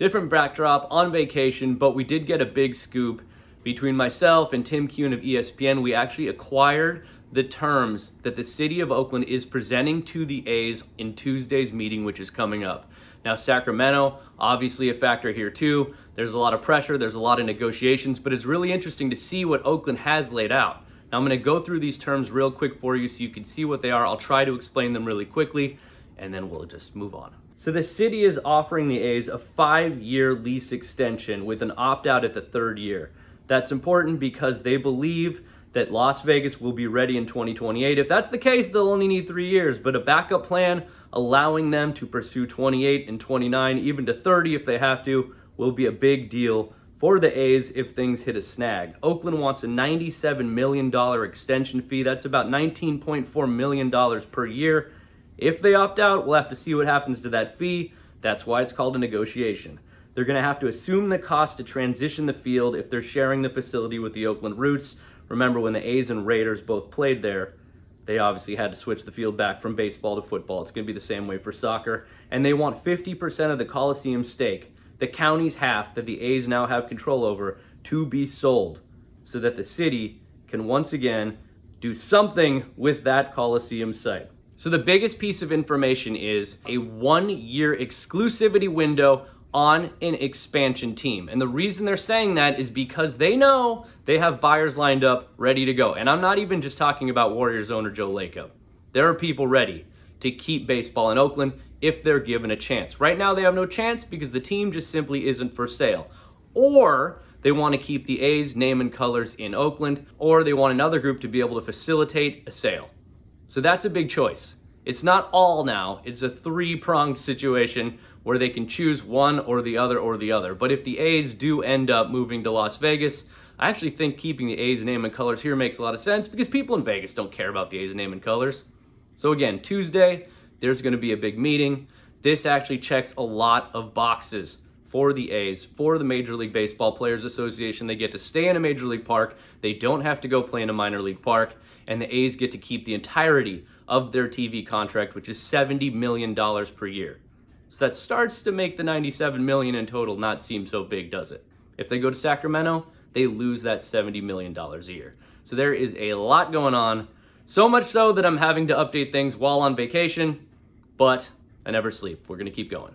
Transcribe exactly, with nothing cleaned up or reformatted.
different backdrop, on vacation, but we did get a big scoop. Between myself and Tim Keown of E S P N, we actually acquired the terms that the city of Oakland is presenting to the A's in Tuesday's meeting, which is coming up. Now, Sacramento, obviously a factor here too. There's a lot of pressure, there's a lot of negotiations, but it's really interesting to see what Oakland has laid out. Now, I'm gonna go through these terms real quick for you so you can see what they are. I'll try to explain them really quickly, and then we'll just move on. So the city is offering the A's a five-year lease extension with an opt-out at the third year. That's important because they believe that Las Vegas will be ready in twenty twenty-eight. If that's the case, they'll only need three years, but a backup plan allowing them to pursue twenty-eight and twenty-nine, even to thirty if they have to, will be a big deal for the A's if things hit a snag. Oakland wants a ninety-seven million dollars extension fee. That's about nineteen point four million dollars per year. If they opt out, we'll have to see what happens to that fee. That's why it's called a negotiation. They're gonna have to assume the cost to transition the field if they're sharing the facility with the Oakland Roots. Remember when the A's and Raiders both played there, they obviously had to switch the field back from baseball to football. It's going to be the same way for soccer. And they want fifty percent of the Coliseum stake, the county's half that the A's now have control over, to be sold so that the city can once again do something with that Coliseum site. So the biggest piece of information is a one-year exclusivity window on an expansion team. And the reason they're saying that is because they know they have buyers lined up, ready to go. And I'm not even just talking about Warriors owner Joe Lacob. There are people ready to keep baseball in Oakland if they're given a chance. Right now they have no chance because the team just simply isn't for sale. Or they want to keep the A's name and colors in Oakland, or they want another group to be able to facilitate a sale. So that's a big choice. It's not all now, it's a three-pronged situation where they can choose one or the other or the other. But if the A's do end up moving to Las Vegas, I actually think keeping the A's name and colors here makes a lot of sense because people in Vegas don't care about the A's name and colors. So again, Tuesday, there's gonna be a big meeting. This actually checks a lot of boxes for the A's, for the Major League Baseball Players Association. They get to stay in a Major League park. They don't have to go play in a minor league park. And the A's get to keep the entirety of their T V contract, which is seventy million dollars per year. So that starts to make the ninety-seven million dollars in total not seem so big, does it? If they go to Sacramento, they lose that seventy million dollars a year. So there is a lot going on, so much so that I'm having to update things while on vacation, but I never sleep. We're gonna keep going.